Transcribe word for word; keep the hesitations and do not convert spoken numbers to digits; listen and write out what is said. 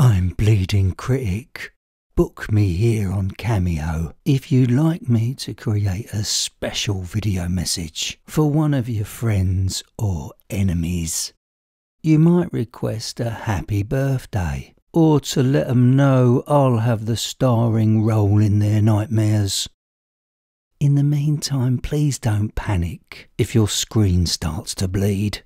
I'm Bleeding Critic. Book me here on Cameo if you'd like me to create a special video message for one of your friends or enemies. You might request a happy birthday, or to let them know I'll have the starring role in their nightmares. In the meantime, please don't panic if your screen starts to bleed.